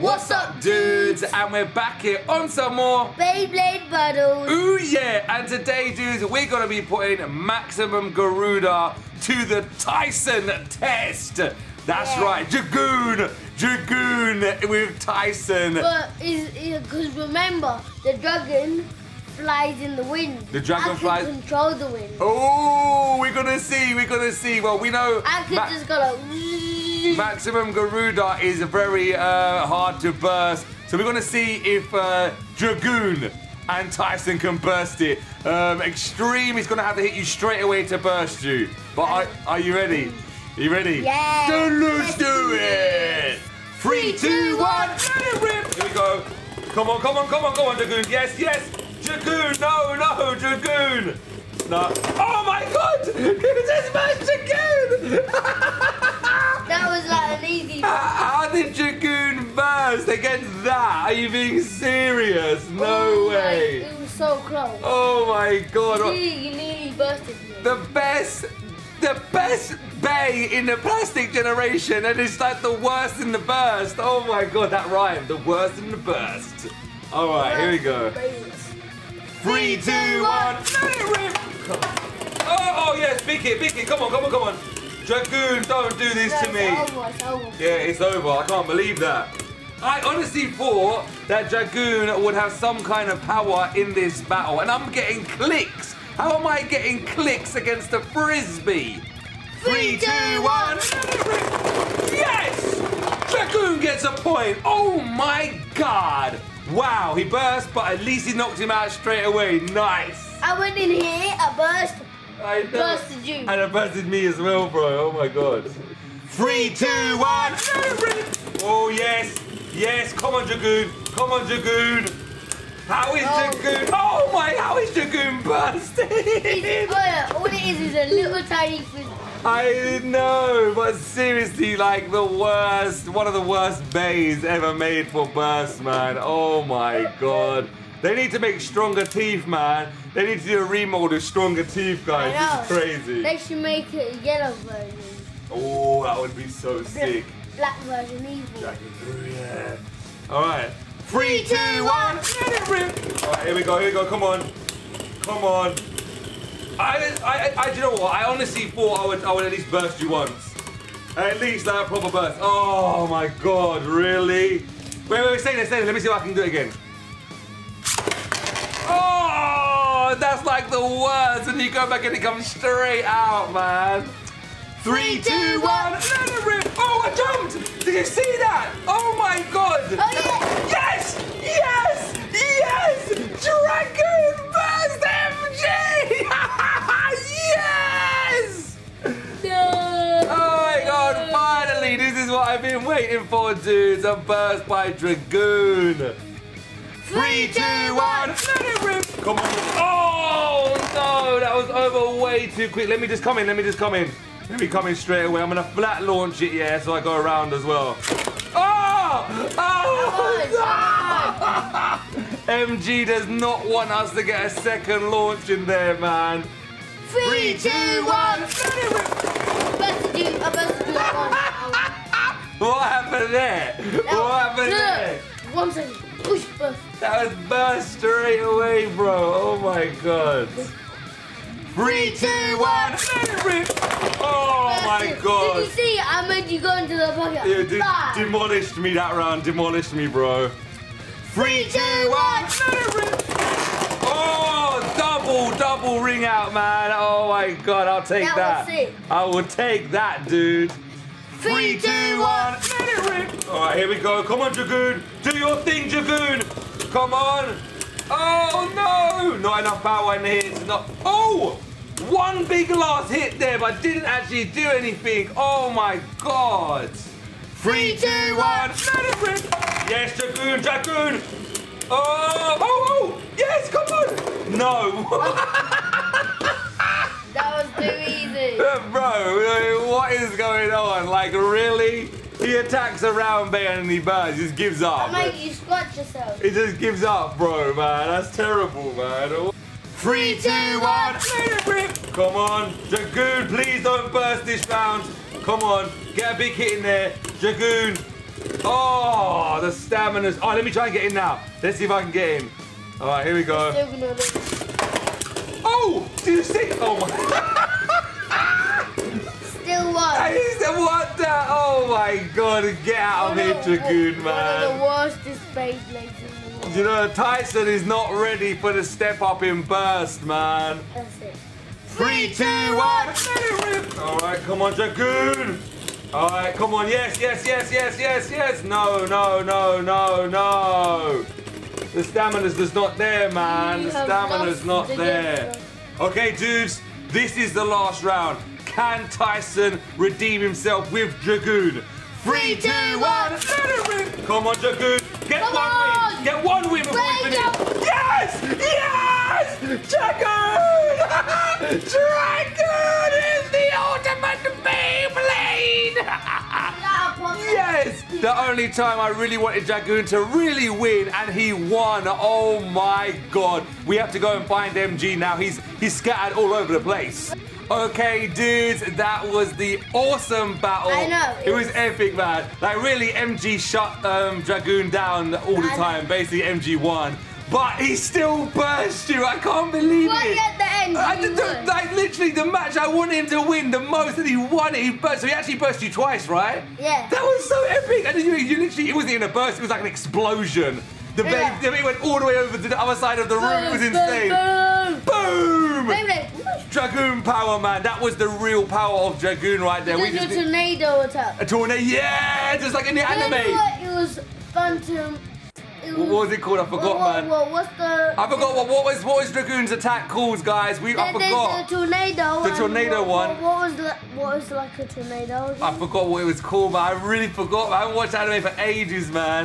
What's up, dudes? And we're back here on some more Beyblade battles. Ooh yeah! And today, dudes, we're gonna be putting Maximum Garuda to the Tyson test. That's right, Jagoon with Tyson. But because remember, the dragon flies in the wind. The dragon flies. I can control the wind. Oh, we're gonna see. We're gonna see. Well, we know. I could just go like. Maximum Garuda is very hard to burst, so we're going to see if Dragoon and Tyson can burst it. Extreme is going to have to hit you straight away to burst you. But are you ready? Are you ready? Yeah. Then let's do it. 3, 2, 1. Here we go. Come on, come on, come on, come on, Dragoon. Yes, yes. Dragoon. No, no, Dragoon. No. Oh my God! He just matched Dragoon. That was like an easy one. How did Jagoon burst against that? Are you being serious? No way. It was so close. Oh my God. You nearly bursted me. The best bay in the plastic generation, and it's like the worst in the burst. Oh my God, that rhymed. The worst in the burst. All right, here we go. 3, 2, 1. Oh yes, big it. Come on, come on, come on. Dragoon, don't do this to me. It's over, it's over. Yeah, it's over. I can't believe that. I honestly thought that Dragoon would have some kind of power in this battle, and I'm getting clicks. How am I getting clicks against the frisbee? 3, 2, 1. Yes! Dragoon gets a point. Oh my God. Wow, he burst, but at least he knocked him out straight away. Nice. I went in here, I burst. I bursted you. And it bursted me as well, bro. Oh my God. 3, 2, 1. Oh yes. Yes. Come on, Jagoon. Come on, Jagoon. How is Jagoon? Oh my, how is Jagoon bursting? All it is a little tiny food. I know, but seriously, like the worst, one of the worst bays ever made for burst, man. Oh my God. They need to make stronger teeth, man. They need to do a remold of stronger teeth, guys. This is crazy. They should make it a yellow version. Oh, that would be so sick. Black version evil. Yeah. All right. 3, 2, 1. All right, here we go. Here we go. Come on. Come on. I do you know what? I honestly thought I would at least burst you once. At least like a proper burst. Oh my God, really? Wait, stay there. Let me see if I can do it again. That's like the worst, and you go back and it comes straight out, man. 3, 2, 1. Oh, I jumped! Did you see that? Oh my God! Oh, yes! Yes! Yes! Dragoon burst MG! Yes! No. Oh my God! Finally, this is what I've been waiting for, dudes. A burst by Dragoon. 3, 2, 1. Come on. Oh no, that was over way too quick. Let me just come in. Let me come in straight away. I'm gonna flat launch it, yeah, so I go around as well. Oh! MG does not want us to get a second launch in there, man. 3, 2, 1. What happened there? What happened there? One second. Push burst. That was burst straight away, bro. Oh my God. 3, 2, 1. Oh my God. Did you see? I made you go into the pocket. Yeah, demolished me that round. Demolished me, bro. 3, 2, 1. Oh, double ring out, man. Oh my God, I'll take that. I will take that, dude. 3, 2, 1. All right, here we go. Come on, Dragoon. Do your thing, Dragoon. Come on. Oh, no. Not enough power in the hits. Oh, one big last hit there, but didn't actually do anything. Oh, my God. 3, 2, 1. Yes, Dragoon. Oh. Yes, come on. No. That was too easy. Bro, what is going on? Like, really? He attacks a round bay and he bursts. He just gives up. I made you scratch yourself. He just gives up, bro, man. That's terrible, man. 3, 2, 1. Come on. Jagoon, please don't burst this round. Come on. Get a big hit in there. Jagoon. Oh, the stamina's... Oh, let me try and get in now. Let's see if I can get in. All right, here we go. Oh, do you see? Oh, my... Still one. That is the one that... Oh, my God. Get out of here, Dragoon, man. One of the worst Beyblades in the world. You know, Tyson is not ready for the step-up in Burst, man. That's it. 3, 2, 1. All right, come on, Dragoon. All right, come on. Yes, yes, yes, yes, yes, yes. No, no, no, no, no. The stamina's just not there, man. The stamina's not there. Okay, dudes, this is the last round. Can Tyson redeem himself with Dragoon? 3, 2, 1. Come on, Dragoon. Get one win. Get one win before we finish. Yes! Yes! Dragoon! Dragoon is the ultimate Beyblade! Yes! The only time I really wanted Jagoon to really win, and he won. Oh my God. We have to go and find MG now. He's scattered all over the place. Okay, dudes, that was the awesome battle. I know. It was epic, man. Like, really, MG shut Dragoon down all the time. Basically, MG won. But he still burst you. I can't believe it. At the end, like, literally, the match I wanted him to win the most, and he won it. He burst. So he actually burst you twice, right? Yeah. That was so epic. And you literally, it wasn't even a burst. It was like an explosion. It went all the way over to the other side of the room. It was insane. Boom! Dragoon power, man. That was the real power of Dragoon right there. We just a tornado attack. A tornado, yeah, just like in the anime. It was Phantom. What was it called? I forgot, man. I forgot what was Dragoon's attack called, guys. I forgot. The tornado. The tornado one. What was like a tornado? I forgot what it was called, man. I really forgot. I haven't watched anime for ages, man.